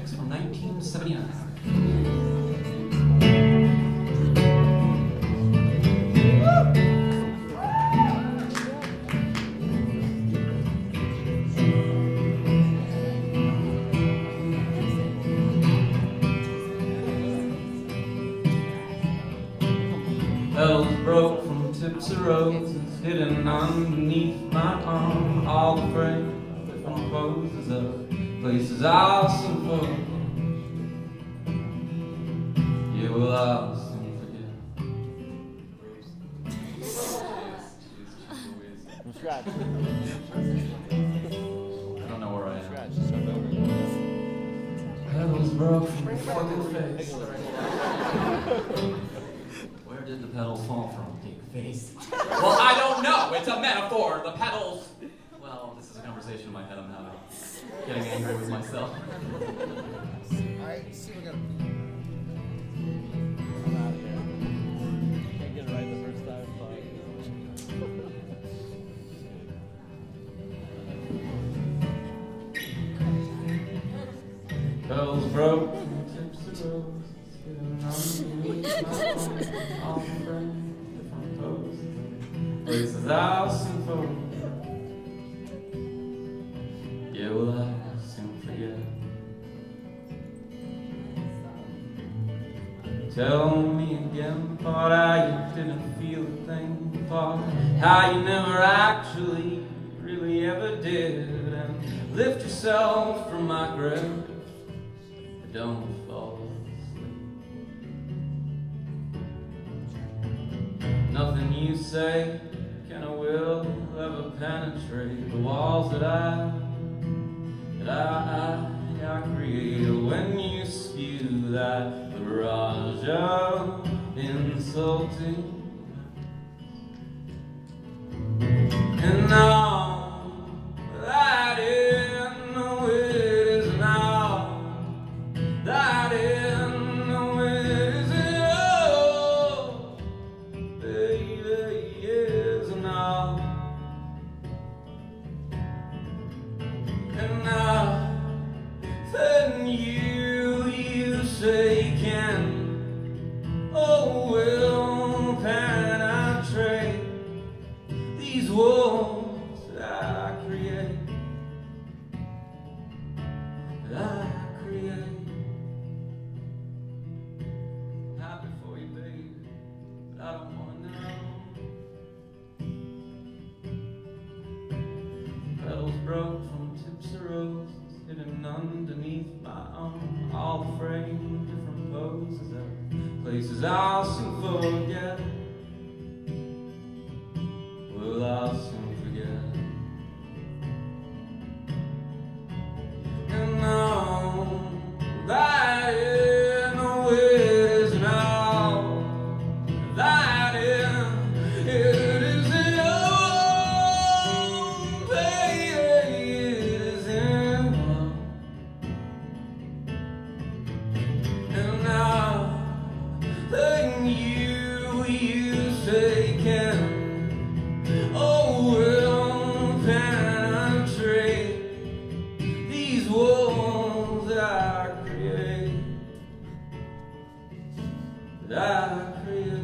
Olympics from 1979. Bells broke from tips of roses, hidden underneath my arm. All the frames that composes of places I'll soon forget. Yeah, well, I'll soon forget. I don't know where I am. Bells broke from my fucking face. Where did the petals fall from, Dick Face? Well, I don't know. It's a metaphor. The petals. Well, this is a conversation in my head. I'm having. Getting angry with myself. All right, let's see what we got. I'm out of here. Can't get it right the first time. But... petals broke. Tips of rose. Yeah, well, I'll soon forget. Tell me again, thought how you didn't feel a thing, thought how you never actually, really ever did, and lift yourself from my grip. I don't fall. Nothing you say can or will ever penetrate the walls that I create when you spew that barrage of insulting. And all that in the wind, and all that in the wind, oh, baby, yes, and all. And nothing you say can, oh, will penetrate these walls that I create. Happy for you, baby, but I don't want to know. Petals broke from tips of roses hidden underneath my arm, all framed different poses of places I'll soon forget. Well, I'll soon forget. And all that in the ways, and all that in is. I create.